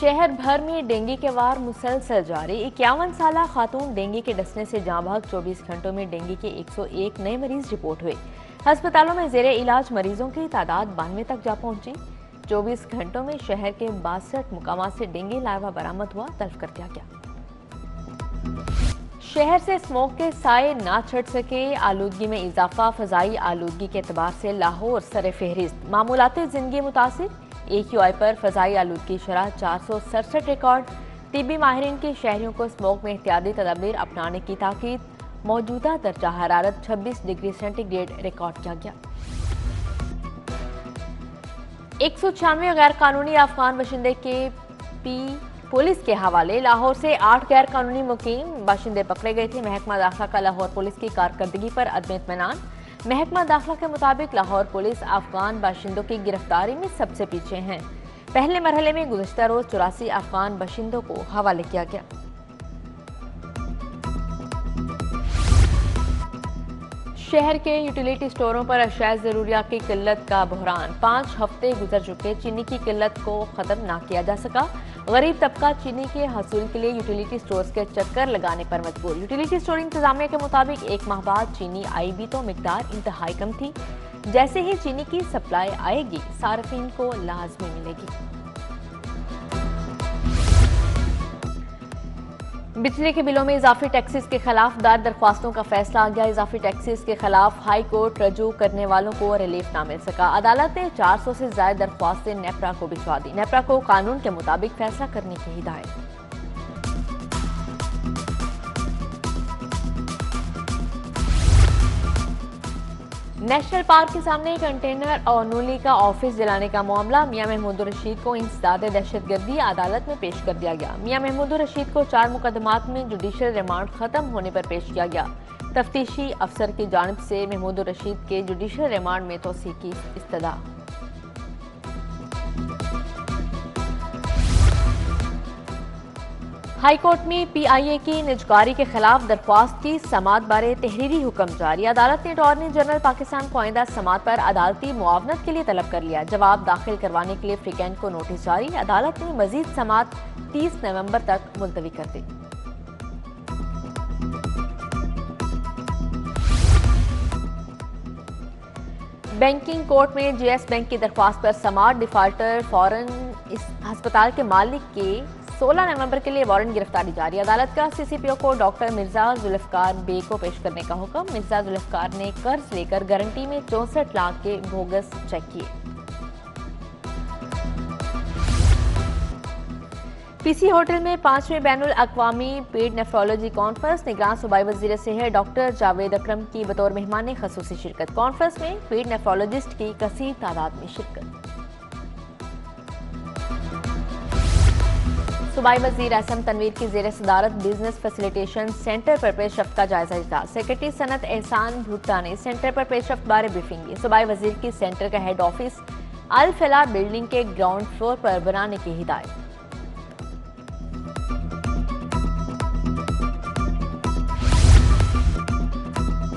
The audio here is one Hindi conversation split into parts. शहर भर में डेंगू के वार मुसलसल जारी। 51 साला खातून डेंगू के डसने से जाँ भाग। 24 घंटों में डेंगू के 101 नए मरीज रिपोर्ट हुए। हस्पतालों में जेर इलाज मरीजों की तादाद 92 तक जा पहुंची। 24 घंटों में शहर के 62 मुकाम से डेंगू लार्वा बरामद हुआ, तल्फ कर दिया गया। शहर से स्मोक के साए ना छट सके। आलूदगी में इजाफा। फजाई आलूदगी के एतबार से लाहौर सर फहरिस्त। मामूलाती जिंदगी मुतासर। AQI पर फजाई आलूदगी शरह 467 रिकॉर्ड। तिबी माहिरीन की शहरियों को स्मोक में एहतियाती तदाबीर अपनाने की ताकीद। मौजूदा दर्जा हरारत 26 डिग्री सेंटीग्रेड रिकॉर्ड किया गया। 196 गैर कानूनी अफगान बशिंदे के पुलिस के हवाले। लाहौर से 8 गैर कानूनी मुकीम बाशिंदे पकड़े गए थे। महकमा दाखिला का लाहौर पुलिस की कारकर्दगी पर अदम इत्मीनान। महकमा दाखिला के मुताबिक लाहौर पुलिस अफगान बाशिंदों की गिरफ्तारी में सबसे पीछे हैं। पहले मरहले में गुज़श्ता रोज 84 अफगान बाशिंदों को हवाले किया गया। शहर के यूटिलिटी स्टोरों पर अशिया ज़रूरिया की किल्लत का बहरान। 5 हफ्ते गुजर चुके, चीनी की किल्लत को ख़त्म ना किया जा सका। गरीब तबका चीनी के हासिल के लिए यूटिलिटी स्टोर्स के चक्कर लगाने पर मजबूर। यूटिलिटी स्टोर इंतजामिया के मुताबिक 1 माह बाद चीनी आएगी तो मकदार इंतहाई कम थी। जैसे ही चीनी की सप्लाई आएगी सार्फिन को लाजमी मिलेगी। बिजली के बिलों में इजाफी टैक्सेस के खिलाफ दायर दरख्वास्तों का फैसला आ गया। इजाफी टैक्सेस के खिलाफ हाई कोर्ट रजू करने वालों को रिलीफ ना मिल सका। अदालत ने 400 से ज्यादा दरख्वास्तें नेप्रा को भिजवा दी। नेप्रा को कानून के मुताबिक फैसला करने की हिदायत। नेशनल पार्क के सामने कंटेनर और नूली का ऑफिस जलाने का मामला। मियाँ महमूदुर रशीद को इंसदाद दहशतगर्दी अदालत में पेश कर दिया गया। मियाँ महमूदुर रशीद को 4 मुकदमात में जुडिशल रिमांड खत्म होने पर पेश किया गया। तफ्तीशी अफसर की जानिब से महमूदुर रशीद के जुडिशल रिमांड में तोसी की इस्तदा। हाई कोर्ट में PIA की निजकारी के खिलाफ दरख्वास्त की समात बारे तहरीरी हुक्म जारी। अदालत ने अटॉर्नी जनरल पाकिस्तान को आइंदा समात पर अदालती मुआवनत के लिए तलब कर लिया। जवाब दाखिल करवाने के लिए फ्रिकेंड को नोटिस जारी। अदालत ने मजीद समात 30 नवंबर तक मुलतवी कर दी। बैंकिंग कोर्ट में GS बैंक की दरख्वास्त पर समात। डिफाल्टर फौरन इस अस्पताल के मालिक के 16 नवंबर के लिए वारंट गिरफ्तारी जारी। अदालत का CCPO को डॉक्टर मिर्जा जुलफकार बे को पेश करने का हुक्म। मिर्जा जुलफकार ने कर्ज लेकर गारंटी में 64 लाख के बोगस चेक किए। PC होटल में 5वें बैनुल अक्वामी पेड नेफ्रोलॉजी कॉन्फ्रेंस। निगरान सूबाई वजीर सेहत डॉक्टर जावेद अकरम की बतौर मेहमान खसूसी शिरकत। कॉन्फ्रेंस में पेड नेफ्रोलॉजिस्ट की कसीर तादाद में शिरकत। सूबाई वजीर असम तनवीर की जेर सदारत बिजनेस फैसिलिटेशन सेंटर पर पेशरफ का जायजा इजलास। सेक्रेटरी सनत एहसान भूट्टा ने सेंटर पर पेशरफ बारे ब्रीफिंग दी। सूबाई वजीर की सेंटर का हेड ऑफिस अलफला बिल्डिंग के ग्राउंड फ्लोर पर बनाने की हिदायत।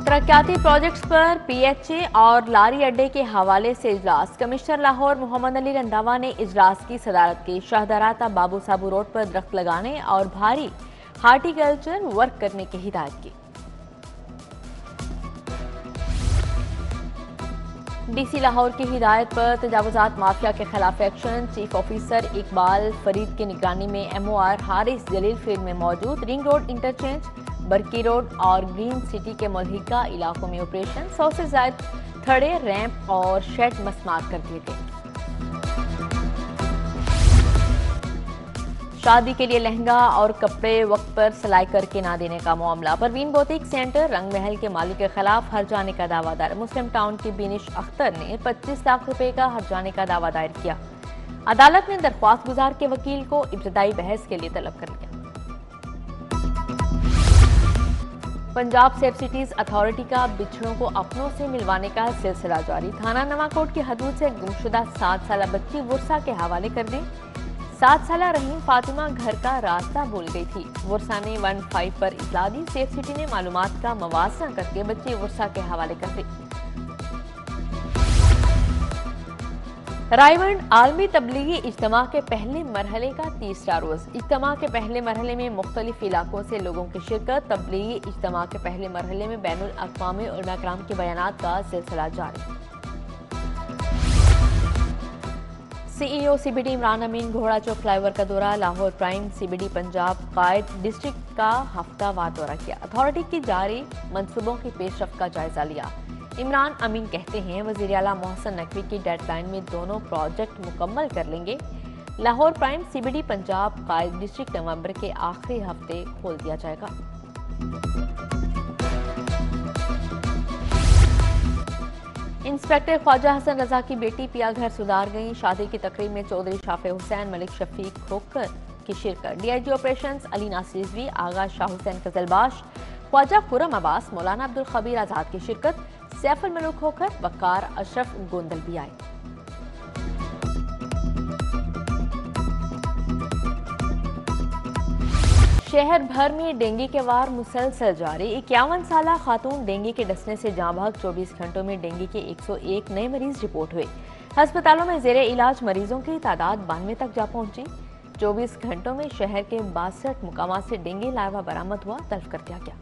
तरक्याती प्रोजेक्ट्स पर PHA और लारी अड्डे के हवाले से इजलास। कमिश्नर लाहौर मोहम्मद अली रंदावा ने इजलास की सदारत की। शाहदराता बाबू साबू रोड पर दरख्त लगाने और भारी हार्टिकल्चर वर्क करने की हिदायत की। DC लाहौर की हिदायत पर तजावुजात माफिया के खिलाफ action. Chief officer Iqbal Farid की निगरानी में MOR हारिस जलील फील्ड में मौजूद। Ring road interchange Barki road और ग्रीन सिटी के मलहिका इलाकों में ऑपरेशन। 100 से ज्यादा थड़े रैंप और शेड मस्मार कर दिए गए। शादी के लिए लहंगा और कपड़े वक्त पर सिलाई करके ना देने का मामला। परवीन बौतिक सेंटर रंग महल के मालिक के खिलाफ हर जाने का दावा दायर। मुस्लिम टाउन की बीनिश अख्तर ने 25 लाख रुपए का हर जाने का दावा दायर किया। अदालत ने दरख्वास्त गुजार के वकील को इब्तदाई बहस के लिए तलब कर लिया। पंजाब सेफ सिटीज अथॉरिटी का बिछड़ों को अपनों से मिलवाने का सिलसिला जारी। थाना नवाकोट की हदूद से गुमशुदा 7 साला बच्ची वर्षा के हवाले कर दी। 7 साला रहीम फातिमा घर का रास्ता भूल गई थी। वर्षा ने 15 पर इतला दी। सेफ सिटी ने मालूमात का मवासना करके बच्ची वर्षा के हवाले कर दी। रायवंड आलमी तबलीगी इज्तमा के पहले मरहले का तीसरा रोज़। इज्तमा के पहले मरहले में मुख्तलिफ इलाकों से लोगों की शिरकत। तबलीगी इज्तमा के पहले मरहले में बैनुल अक़वामी उलमा किराम के बयानात का सिलसिला जारी। CEO CBD इमरान अमीन घोड़ा चौक फ्लाईओवर का दौरा। Lahore prime CBD Punjab Quaid district का हफ्तावार दौरा किया। अथॉरिटी की जारी मनसूबों की पेशरफ का जायजा लिया। इमरान अमीन कहते हैं वजीर आला मोहसिन नकवी की डेडलाइन में दोनों प्रोजेक्ट मुकम्मल कर लेंगे। Lahore prime CBD Punjab Quaid district नवंबर के आखिरी हफ्ते खोल दिया जाएगा। इंस्पेक्टर ख्वाजा हसन रजा की बेटी पिया घर सुधार गई। शादी की तकरीब में चौधरी शाफे हुसैन मलिक शफीक खोकर की शिरकत। DIG ऑपरेशंस अली नासिद आगा शाह हुसैन कजलबाश ख्वाजा खुरम अबास मौलाना अब्दुल कबीर आजाद की शिरकत। सैफुल मलूक खोकर बकार अशरफ गोंदल भी आए। शहर भर में डेंगू के वार मुसलसल जारी। 51 साला खातून डेंगू के डसने से जाँ भाग। 24 घंटों में डेंगू के 101 नए मरीज रिपोर्ट हुए। अस्पतालों में जेरे इलाज मरीजों की तादाद 92 तक जा पहुंची। 24 घंटों में शहर के 62 मुकाम से डेंगू लार्वा बरामद हुआ, तल्फ कर दिया गया।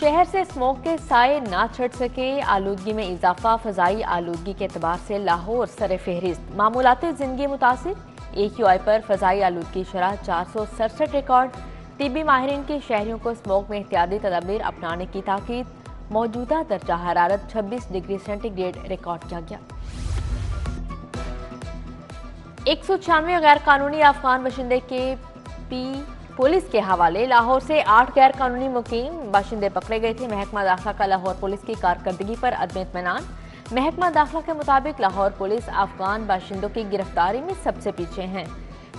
शहर से स्मोक के साए ना छट सके। आलूदगी में इजाफा। फजाई आलूदगी के एतबार से लाहौर सर फहरिस्त। मामूलाती जिंदगी मुतासर। AQI पर फजाई आलूदगी शरह 467 रिकॉर्ड। तिबी माहिरीन की शहरियों को स्मोक में एहतियाती तदाबीर अपनाने की ताकीद। मौजूदा दर्जा हरारत 26 डिग्री सेंटीग्रेड रिकॉर्ड किया गया। 196 गैर कानूनी अफगान बशिंदे के पुलिस के हवाले। लाहौर से 8 गैर कानूनी मुकीम बाशिंदे पकड़े गए थे। महकमा दाखिला का लाहौर पुलिस की कारकर्दगी पर अदम इत्मीनान। महकमा दाखिला के मुताबिक लाहौर पुलिस अफगान बाशिंदों की गिरफ्तारी में सबसे पीछे हैं।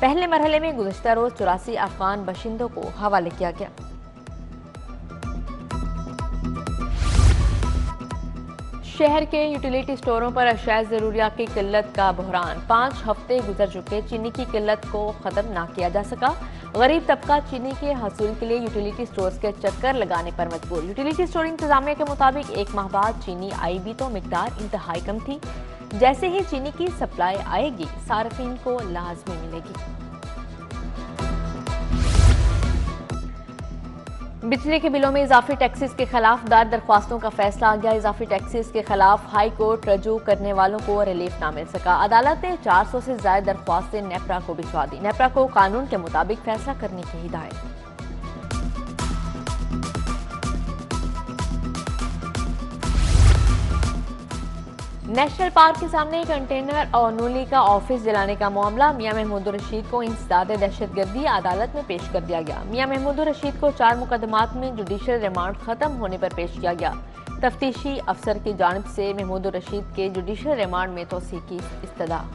पहले मरहले में गुज़श्ता रोज 84 अफगान बाशिंदों को हवाले किया गया। शहर के यूटिलिटी स्टोरों पर अशिया ज़रूरिया की किल्लत का बहरान। 5 हफ्ते गुजर चुके, चीनी की किल्लत को ख़त्म ना किया जा सका। गरीब तबका चीनी के हसूल के लिए यूटिलिटी स्टोर्स के चक्कर लगाने पर मजबूर। यूटिलिटी स्टोर इंतजामिया के मुताबिक 1 माह बाद चीनी आएगी तो मिकदार इंतहाई कम थी। जैसे ही चीनी की सप्लाई आएगी सार्फिन को लाजमी मिलेगी। बिजली के बिलों में इजाफी टैक्सेस के खिलाफ दायर दरख्वास्तों का फैसला आ गया। इजाफी टैक्सेस के खिलाफ हाई कोर्ट रजू करने वालों को रिलीफ ना मिल सका। अदालत ने 400 से ज्यादा दरख्वास्तें नेप्रा को भिजवा दी। नेप्रा को कानून के मुताबिक फैसला करने की हिदायत। नेशनल पार्क के सामने कंटेनर और नूली का ऑफिस जलाने का मामला। मियाँ महमूदुर रशीद को इंसदाद दहशतगर्दी अदालत में पेश कर दिया गया। मियाँ महमूदुर रशीद को 4 मुकदमात में जुडिशल रिमांड खत्म होने पर पेश किया गया। तफ्तीशी अफसर की जानिब से महमूदुर रशीद के जुडिशल रिमांड में तोसी की इस्तदा।